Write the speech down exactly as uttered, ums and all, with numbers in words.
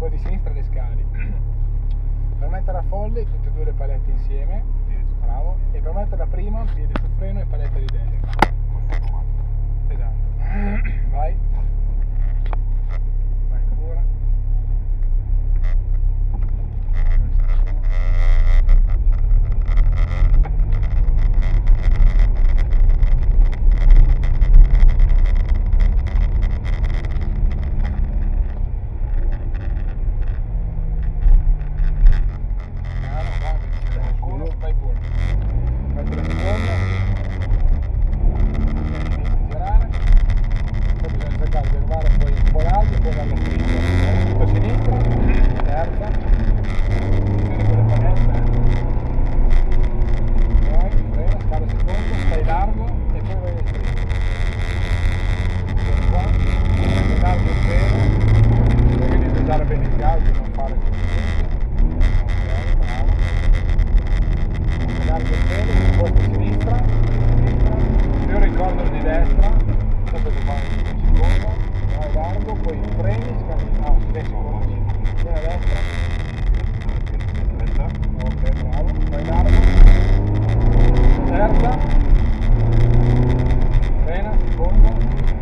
poi di sinistra le scali. Per mettere a folle tutte e due le palette insieme, bravo, e per mettere la prima piede sul freno e paletta di destra. Esatto. Vai. Vai ancora. Terza, frena, seconda.